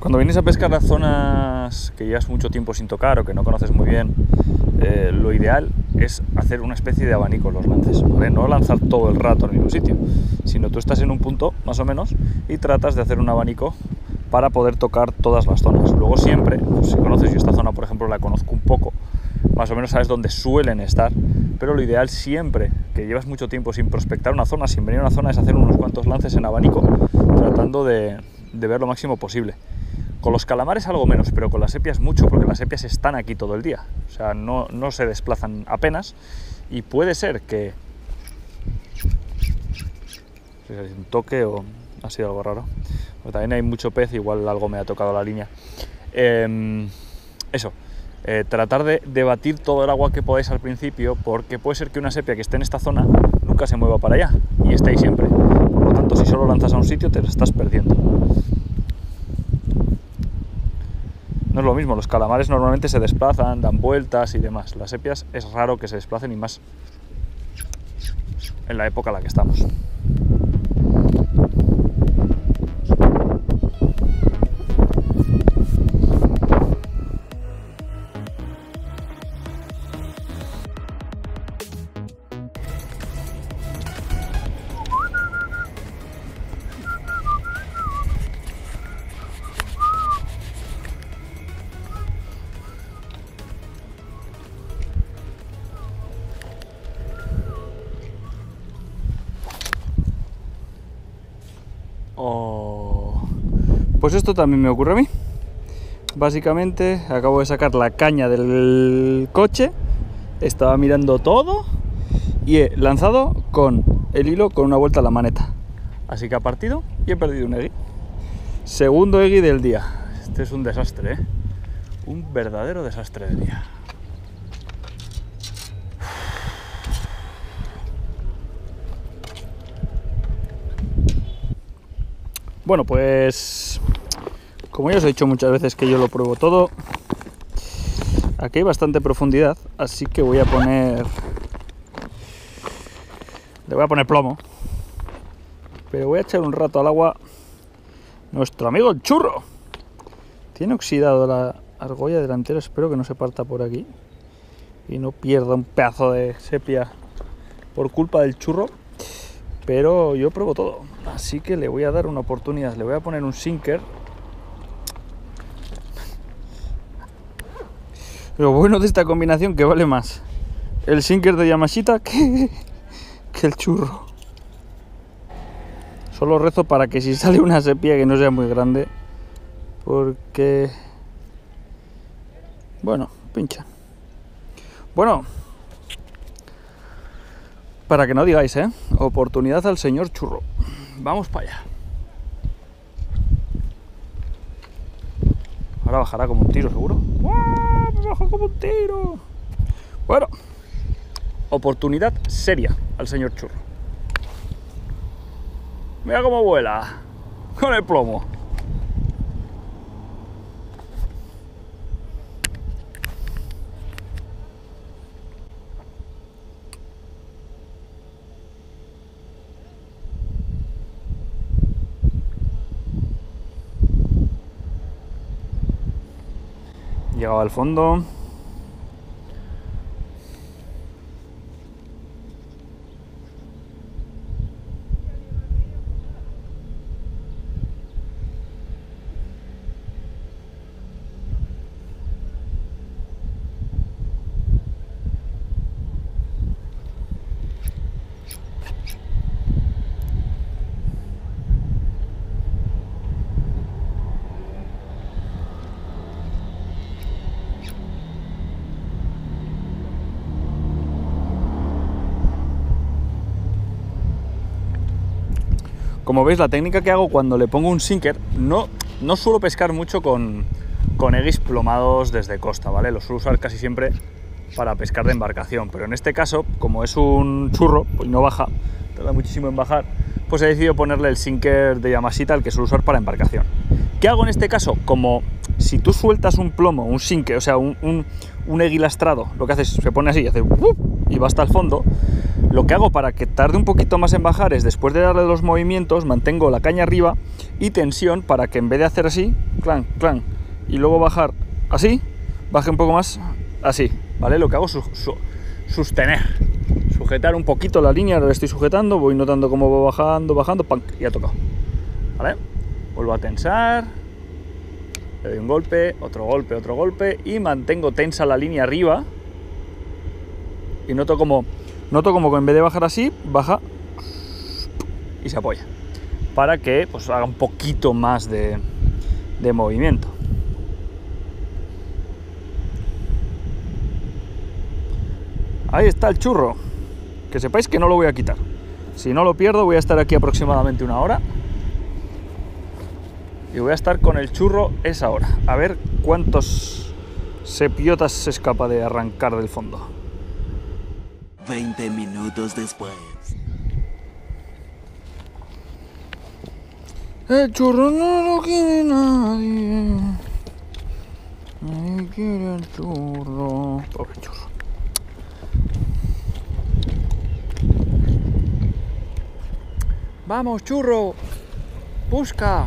Cuando vienes a pescar a zonas que llevas mucho tiempo sin tocar o que no conoces muy bien, lo ideal es hacer una especie de abanico en los lances, ¿vale? No lanzar todo el rato al mismo sitio, sino tú estás en un punto, más o menos, y tratas de hacer un abanico para poder tocar todas las zonas. Luego siempre, pues, si conoces, yo esta zona, por ejemplo, la conozco un poco, más o menos sabes dónde suelen estar, pero lo ideal siempre que llevas mucho tiempo sin prospectar una zona, sin venir a una zona, es hacer unos cuantos lances en abanico, tratando de ver lo máximo posible. Con los calamares algo menos, pero con las sepias mucho, porque las sepias están aquí todo el día. O sea, no se desplazan apenas y puede ser que... No sé si es un toque o ha sido algo raro. Pero también hay mucho pez, igual algo me ha tocado la línea. Tratar de debatir todo el agua que podáis al principio, porque puede ser que una sepia que esté en esta zona nunca se mueva para allá y esté ahí siempre. Por lo tanto, si solo lanzas a un sitio, te lo estás perdiendo. No es lo mismo, los calamares normalmente se desplazan, dan vueltas y demás. Las sepias es raro que se desplacen y más en la época en la que estamos. Pues esto también me ocurre a mí. Básicamente acabo de sacar la caña del coche, estaba mirando todo y he lanzado con el hilo con una vuelta a la maneta. Así que ha partido y he perdido un egui. Segundo egui del día. Este es un desastre, ¿eh? Un verdadero desastre del día. Bueno, pues como ya os he dicho muchas veces que yo lo pruebo todo, aquí hay bastante profundidad, así que voy a poner... Le voy a poner plomo, pero voy a echar un rato al agua nuestro amigo el churro. Tiene oxidado la argolla delantera, espero que no se parta por aquí y no pierda un pedazo de sepia por culpa del churro, pero yo pruebo todo. Así que le voy a dar una oportunidad, le voy a poner un sinker. Lo bueno de esta combinación que vale más el sinker de Yamashita que el churro. Solo rezo para que si sale una sepia que no sea muy grande, porque... Bueno, pincha. Bueno, para que no digáis, ¿eh? Oportunidad al señor churro. Vamos para allá. Ahora bajará como un tiro, seguro. ¡Wow! ¡Me bajó como un tiro! Bueno, oportunidad seria al señor churro. Mira cómo vuela. Con el plomo. Llegaba al fondo. Como veis, la técnica que hago cuando le pongo un sinker, no suelo pescar mucho con egis plomados desde costa, ¿vale? Los suelo usar casi siempre para pescar de embarcación, pero en este caso, como es un churro, pues no baja, tarda muchísimo en bajar, pues he decidido ponerle el sinker de Yamashita, el que suelo usar para embarcación. ¿Qué hago en este caso? Como si tú sueltas un plomo, un sinker, o sea, un egui lastrado, lo que haces, se pone así, hace y va hasta el fondo. Lo que hago para que tarde un poquito más en bajar es, después de darle los movimientos, mantengo la caña arriba y tensión para que en vez de hacer así, clan, clan, y luego bajar así, baje un poco más así, ¿vale? Lo que hago es sostener, sujetar un poquito la línea, ahora la estoy sujetando, voy notando cómo va bajando, bajando, ¡pam! Y ha tocado, ¿vale? Vuelvo a tensar, le doy un golpe, otro golpe, otro golpe, y mantengo tensa la línea arriba y noto como que en vez de bajar así, baja y se apoya para que pues haga un poquito más de movimiento. Ahí está el churro, que sepáis que no lo voy a quitar, si no lo pierdo voy a estar aquí aproximadamente una hora y voy a estar con el churro esa hora, a ver cuántos sepiotas se escapa de arrancar del fondo. 20 minutos después. El churro no lo quiere nadie. Nadie quiere el churro. Pobre churro. Vamos, churro. Busca.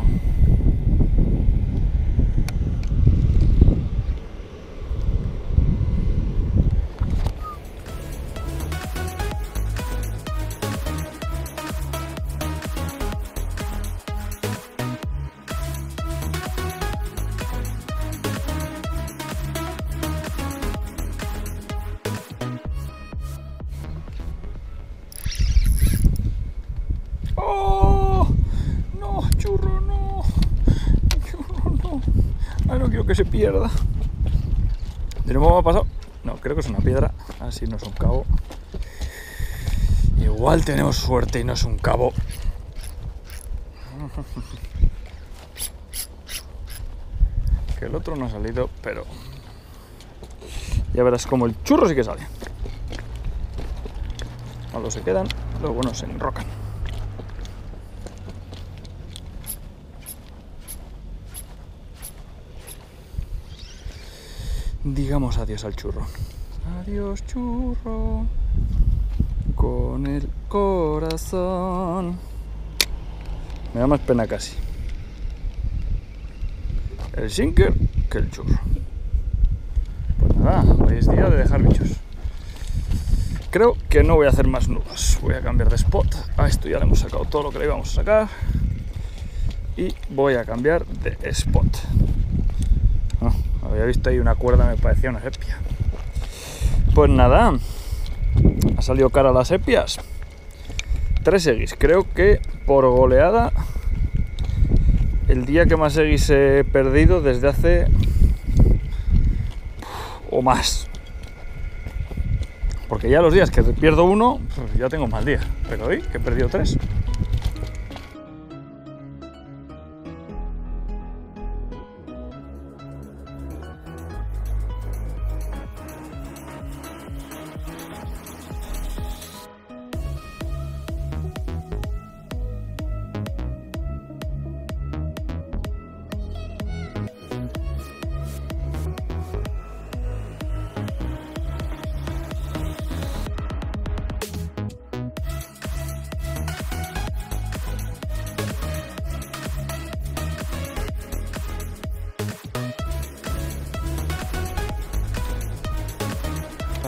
Que se pierda. ¿De nuevo me ha pasado? No, creo que es una piedra. Así no es un cabo. Igual tenemos suerte y no es un cabo. Que el otro no ha salido, pero ya verás como el churro sí que sale. Cuando se quedan, los buenos se enrocan. Digamos adiós al churro. Adiós, churro, con el corazón. Me da más pena casi el sinker que el churro. Pues nada, hoy es día de dejar bichos. Creo que no voy a hacer más nudos. Voy a cambiar de spot. A esto ya le hemos sacado todo lo que le íbamos a sacar. Y voy a cambiar de spot. Había visto ahí una cuerda, me parecía una sepia. Pues nada, ha salido cara las sepias. 3 egis, creo que por goleada el día que más egis he perdido desde hace o más. Porque ya los días que pierdo uno, pues ya tengo mal día. Pero hoy que he perdido 3.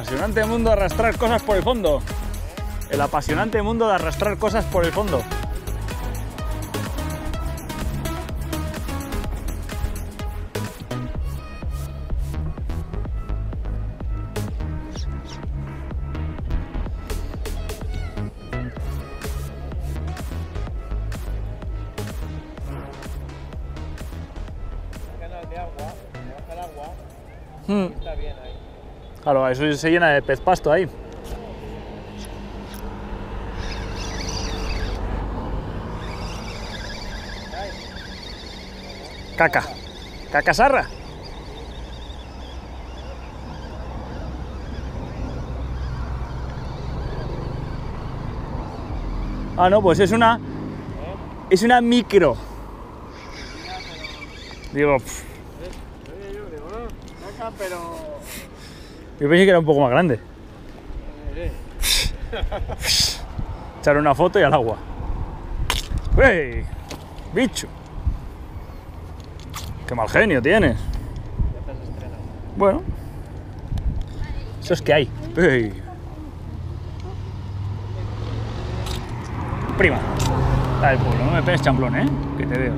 Apasionante mundo de arrastrar cosas por el fondo. El apasionante mundo de arrastrar cosas por el fondo. Está bien ahí. Claro, eso se llena de pez pasto ahí. Caca. Caca sarra. Ah, no, pues es una... Es una micro. Digo... Yo pensé que era un poco más grande. Echar una foto y al agua. ¡Wey! ¡Bicho! ¡Qué mal genio tienes! Bueno. Eso es que hay. ¡Ey! Prima. La del pueblo, no me pegues champlón, ¿eh? Que te veo.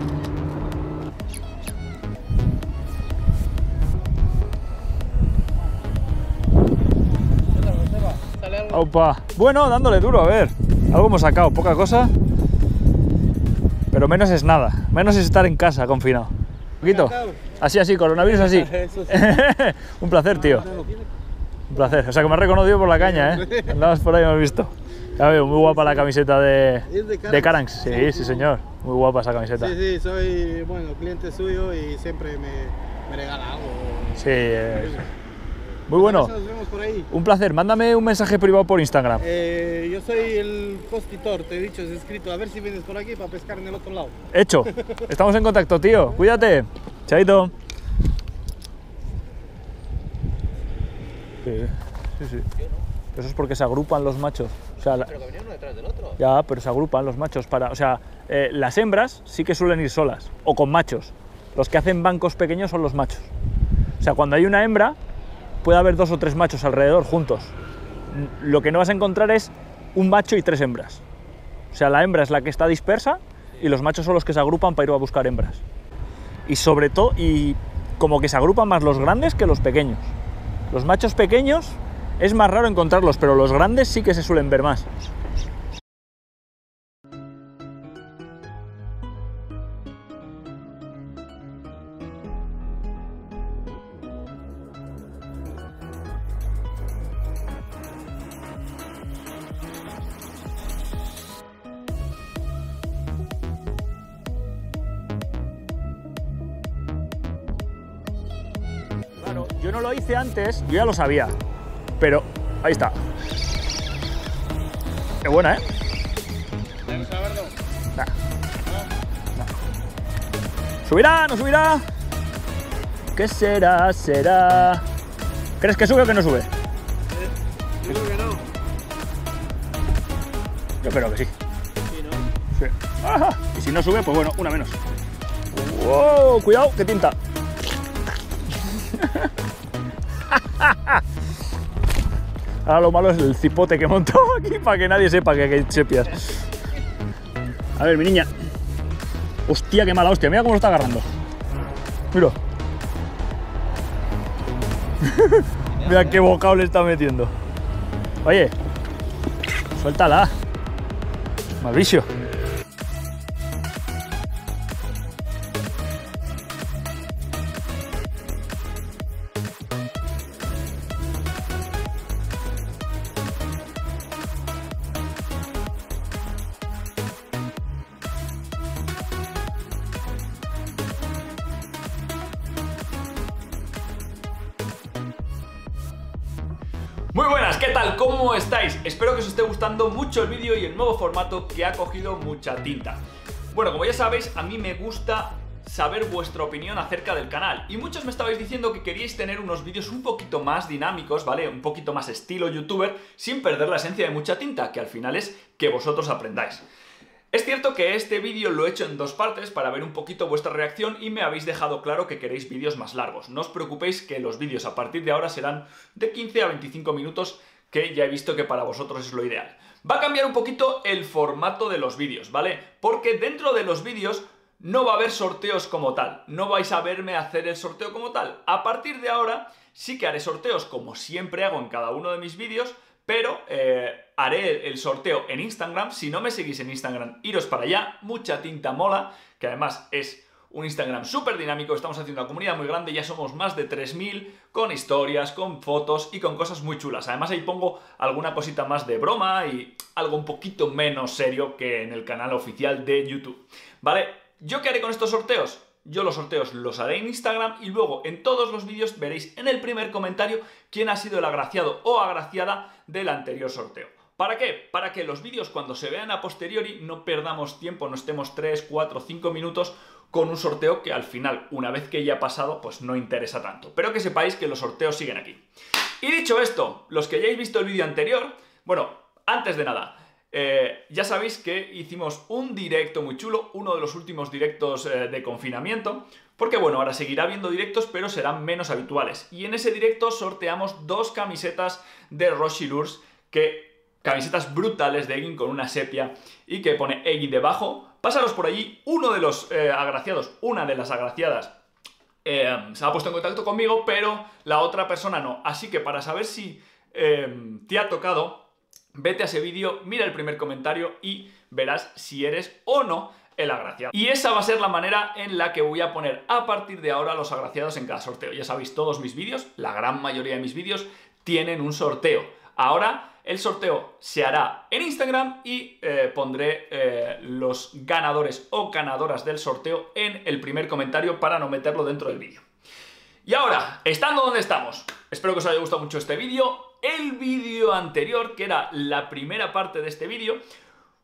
Opa. Bueno, dándole duro, a ver. Algo hemos sacado, poca cosa. Pero menos es nada. Menos es estar en casa, confinado. Un poquito. Así, así, coronavirus así. Un placer, tío. Un placer. O sea, que me has reconocido por la caña, ¿eh? Andabas por ahí y me has visto. Ya veo, muy guapa la camiseta de Caranx. Sí, sí, señor. Muy guapa esa camiseta. Sí, sí, soy, bueno, cliente suyo y siempre me regala algo. Sí, muy bueno. Nos vemos por ahí. Un placer. Mándame un mensaje privado por Instagram. Yo soy el postitor, te he dicho, es escrito. A ver si vienes por aquí para pescar en el otro lado. Hecho. Estamos en contacto, tío. Cuídate. Chaito. Sí, sí, sí. Eso es porque se agrupan los machos. O sea, pero que venían uno detrás del otro. Ya, pero se agrupan los machos para... O sea, las hembras sí que suelen ir solas o con machos. Los que hacen bancos pequeños son los machos. O sea, cuando hay una hembra... Puede haber 2 o 3 machos alrededor juntos. Lo que no vas a encontrar es un macho y 3 hembras. O sea, la hembra es la que está dispersa y los machos son los que se agrupan para ir a buscar hembras. Y sobre todo, y como que se agrupan más los grandes que los pequeños. Los machos pequeños es más raro encontrarlos, pero los grandes sí que se suelen ver más. Yo no lo hice antes, yo ya lo sabía, pero ahí está. Qué buena, ¿eh? ¿Te gusta verlo? Nah. Nah. ¿Subirá? ¿No subirá? ¿Qué será? ¿Será? ¿Crees que sube o que no sube? Yo creo que no. Yo espero que sí. Sí, ¿no? Sí. Ajá. Y si no sube, pues bueno, una menos. ¡Wow! Cuidado, que tinta. Ahora lo malo es el cipote que montó aquí para que nadie sepa que hay sepias. A ver, mi niña. Hostia, qué mala hostia. Mira cómo lo está agarrando. Mira. Mira qué bocado le está metiendo. Oye, suéltala. Mal vicio. Muy buenas, ¿qué tal? ¿Cómo estáis? Espero que os esté gustando mucho el vídeo y el nuevo formato que ha cogido Mucha Tinta. Bueno, como ya sabéis, a mí me gusta saber vuestra opinión acerca del canal. Y muchos me estabais diciendo que queríais tener unos vídeos un poquito más dinámicos, ¿vale? Un poquito más estilo youtuber, sin perder la esencia de Mucha Tinta, que al final es que vosotros aprendáis. Es cierto que este vídeo lo he hecho en 2 partes para ver un poquito vuestra reacción y me habéis dejado claro que queréis vídeos más largos. No os preocupéis que los vídeos a partir de ahora serán de 15 a 25 minutos, que ya he visto que para vosotros es lo ideal. Va a cambiar un poquito el formato de los vídeos, ¿vale? Porque dentro de los vídeos no va a haber sorteos como tal. No vais a verme hacer el sorteo como tal. A partir de ahora sí que haré sorteos como siempre hago en cada uno de mis vídeos, pero haré el sorteo en Instagram. Si no me seguís en Instagram, iros para allá, Mucha Tinta Mola, que además es un Instagram súper dinámico, estamos haciendo una comunidad muy grande, ya somos más de 3000, con historias, con fotos y con cosas muy chulas. Además ahí pongo alguna cosita más de broma y algo un poquito menos serio que en el canal oficial de YouTube. ¿Vale? ¿Yo qué haré con estos sorteos? Yo los sorteos los haré en Instagram y luego en todos los vídeos veréis en el primer comentario quién ha sido el agraciado o agraciada del anterior sorteo. ¿Para qué? Para que los vídeos cuando se vean a posteriori no perdamos tiempo, no estemos 3, 4, 5 minutos con un sorteo que al final, una vez que ya ha pasado, pues no interesa tanto. Pero que sepáis que los sorteos siguen aquí. Y dicho esto, los que hayáis visto el vídeo anterior, bueno, antes de nada, ya sabéis que hicimos un directo muy chulo, uno de los últimos directos de confinamiento, porque bueno, ahora seguirá habiendo directos, pero serán menos habituales. Y en ese directo sorteamos dos camisetas de Rochilurs, camisetas brutales de Eging con una sepia y que pone Eging debajo. Pasaros por allí, uno de los agraciados, una de las agraciadas se ha puesto en contacto conmigo, pero la otra persona no. Así que para saber si te ha tocado, vete a ese vídeo, mira el primer comentario y verás si eres o no el agraciado. Y esa va a ser la manera en la que voy a poner a partir de ahora los agraciados en cada sorteo. Ya sabéis, todos mis vídeos, la gran mayoría de mis vídeos, tienen un sorteo. Ahora el sorteo se hará en Instagram y pondré los ganadores o ganadoras del sorteo en el primer comentario para no meterlo dentro del vídeo. Y ahora, estando donde estamos, espero que os haya gustado mucho este vídeo. El vídeo anterior, que era la primera parte de este vídeo,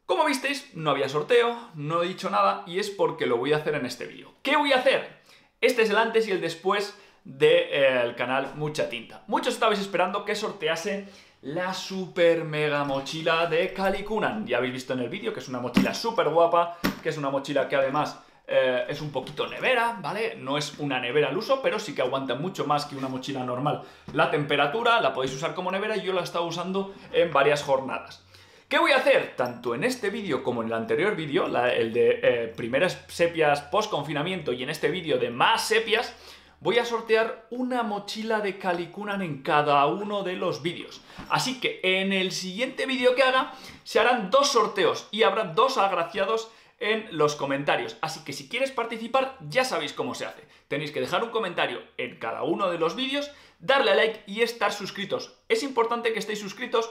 como visteis, no había sorteo, no he dicho nada y es porque lo voy a hacer en este vídeo. ¿Qué voy a hacer? Este es el antes y el después del canal Mucha Tinta. Muchos estabais esperando que sortease la super mega mochila de Calicunan. Ya habéis visto en el vídeo que es una mochila súper guapa, que es una mochila que además es un poquito nevera, ¿vale? No es una nevera al uso, pero sí que aguanta mucho más que una mochila normal. La temperatura la podéis usar como nevera y yo la he estado usando en varias jornadas. ¿Qué voy a hacer? Tanto en este vídeo como en el anterior vídeo, el de primeras sepias post-confinamiento y en este vídeo de más sepias, voy a sortear una mochila de Calicunan en cada uno de los vídeos. Así que en el siguiente vídeo que haga se harán dos sorteos y habrá dos agraciados en los comentarios. Así que si quieres participar ya sabéis cómo se hace. Tenéis que dejar un comentario en cada uno de los vídeos, darle a like y estar suscritos. Es importante que estéis suscritos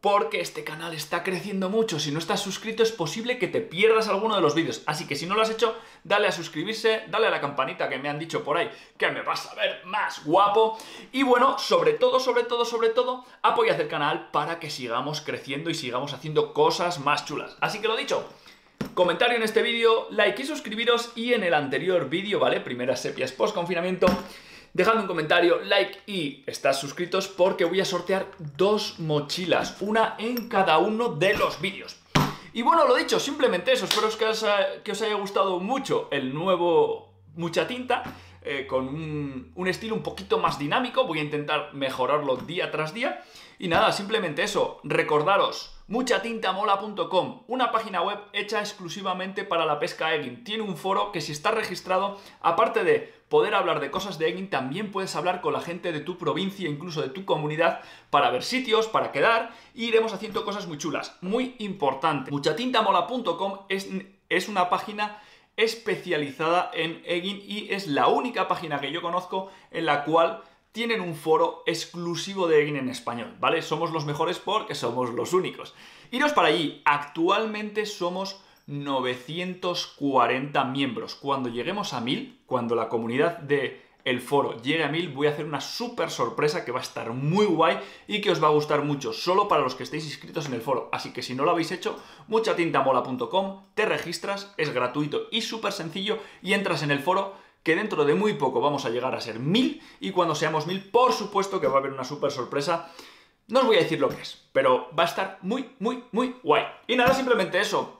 porque este canal está creciendo mucho. Si no estás suscrito es posible que te pierdas alguno de los vídeos. Así que si no lo has hecho, dale a suscribirse, dale a la campanita que me han dicho por ahí que me vas a ver más guapo. Y bueno, sobre todo, apoyad el canal para que sigamos creciendo y sigamos haciendo cosas más chulas. Así que lo dicho, comentario en este vídeo, like y suscribiros. Y en el anterior vídeo, ¿vale? Primeras sepias post-confinamiento. Dejadme un comentario, like y estad suscritos porque voy a sortear dos mochilas, una en cada uno de los vídeos. Y bueno, lo dicho, simplemente eso. Espero que os haya gustado mucho el nuevo Mucha Tinta, con un estilo un poquito más dinámico. Voy a intentar mejorarlo día tras día. Y nada, simplemente eso. Recordaros, muchatintamola.com, una página web hecha exclusivamente para la pesca Eging. Tiene un foro que si estás registrado, aparte de poder hablar de cosas de Eging, también puedes hablar con la gente de tu provincia, incluso de tu comunidad, para ver sitios, para quedar, e iremos haciendo cosas muy chulas. Muy importante, muchatintamola.com es una página especializada en Eging y es la única página que yo conozco en la cual tienen un foro exclusivo de Eging en español, ¿vale? Somos los mejores porque somos los únicos. Iros para allí. Actualmente somos 940 miembros. Cuando lleguemos a 1000, cuando la comunidad del foro llegue a 1000, voy a hacer una súper sorpresa que va a estar muy guay y que os va a gustar mucho, solo para los que estéis inscritos en el foro. Así que si no lo habéis hecho, muchatintamola.com, te registras, es gratuito y súper sencillo y entras en el foro, que dentro de muy poco vamos a llegar a ser 1000 y cuando seamos 1000, por supuesto que va a haber una súper sorpresa. No os voy a decir lo que es, pero va a estar muy guay. Y nada, simplemente eso.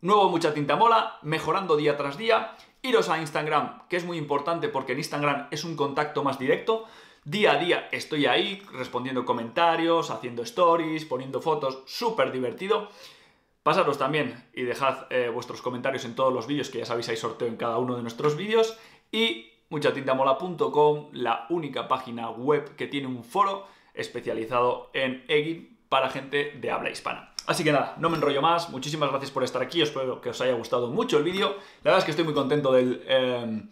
Nuevo Mucha Tinta Mola, mejorando día tras día. Iros a Instagram, que es muy importante porque en Instagram es un contacto más directo. Día a día estoy ahí respondiendo comentarios, haciendo stories, poniendo fotos, súper divertido. Pasaros también y dejad vuestros comentarios en todos los vídeos, que ya sabéis hay sorteo en cada uno de nuestros vídeos. Y muchatintamola.com, la única página web que tiene un foro especializado en Eging para gente de habla hispana. Así que nada, no me enrollo más, muchísimas gracias por estar aquí, espero que os haya gustado mucho el vídeo. La verdad es que estoy muy contento del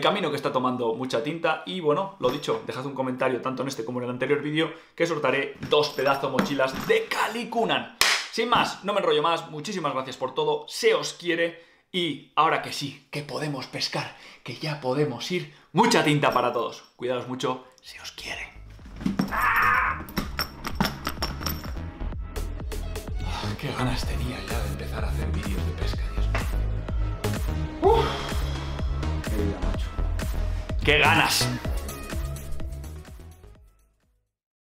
camino que está tomando Mucha Tinta. Y bueno, lo dicho, dejad un comentario tanto en este como en el anterior vídeo, que sortaré dos pedazos mochilas de Calicunan. Sin más, no me enrollo más, muchísimas gracias por todo, se os quiere Y ahora que sí, que podemos pescar, que ya podemos ir, mucha tinta para todos. Cuidaos mucho, si os quiere. ¡Ah! Oh, qué ganas tenía ya de empezar a hacer vídeos de pesca, Dios mío. ¡Qué vida, macho! ¡Qué ganas!